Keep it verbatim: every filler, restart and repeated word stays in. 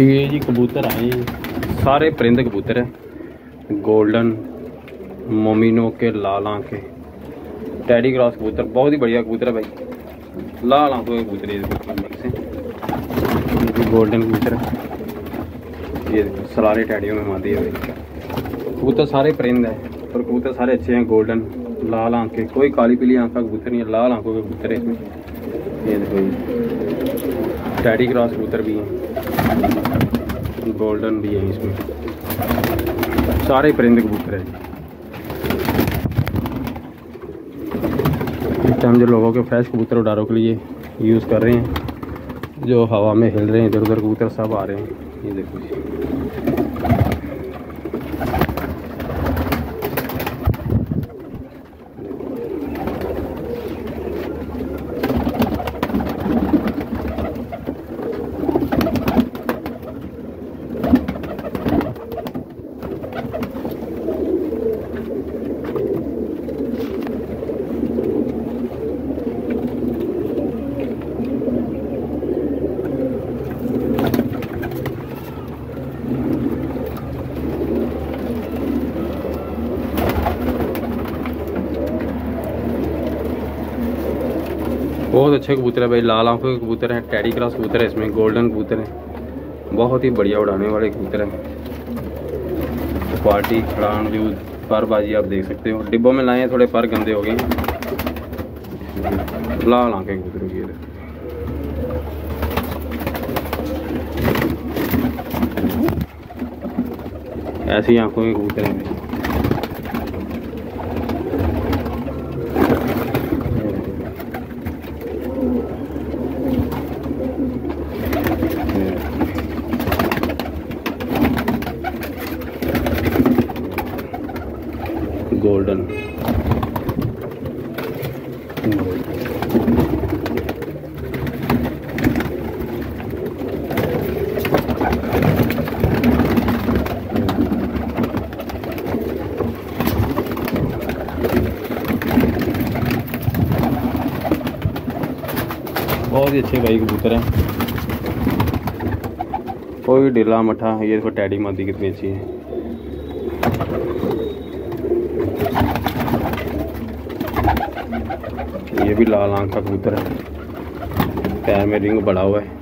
ये जी कबूतर आए, सारे परिंदे कबूतर हैं, गोल्डन मोमिनो के, लाल आंखें, टैडी क्रॉस कबूतर, बहुत ही बढ़िया कबूतर है भाई, लाल आंखों के कबूतर है, गोल्डन कबूतर है ये, सरारे टैडियों में मादी है भाई, कबूतर सारे परिंदे हैं और कबूतर सारे अच्छे हैं, गोल्डन, लाल आंखें, कोई काली पीली आँख का कबूतर नहीं है, लाल आंखों के कबूतर है इसमें, ये देखो टैडी क्रॉस कबूतर भी हैं, गोल्डन भी है इसमें, सारे परिंदे कबूतर है। हम जो लोगों के फ्रेश कबूतर उड़ारों के लिए यूज़ कर रहे हैं, जो हवा में हिल रहे हैं, इधर उधर कबूतर सब आ रहे हैं, ये बहुत अच्छे कबूतर है भाई, लाल आंखों के कबूतर हैं, टैडी क्रॉस कबूतर है इसमें, गोल्डन कबूतर है, बहुत ही बढ़िया उड़ाने वाले कबूतर हैं, क्वालिटी, खड़ान, दूध, पर बाजी आप देख सकते हो, डिब्बों में लाए हैं, थोड़े पर गंदे हो गए, लाल आंखें कबूतरों की है, ऐसी आंखों के कबूतर हैं। गोल्डन बहुत ही अच्छे भाई कबूतर हैं, कोई ढीला मठा, ये देखो टैडी मादी कितनी अच्छी है, ये भी लाल आंख का कबूतर है, पैर में रिंग बड़ा हुआ है।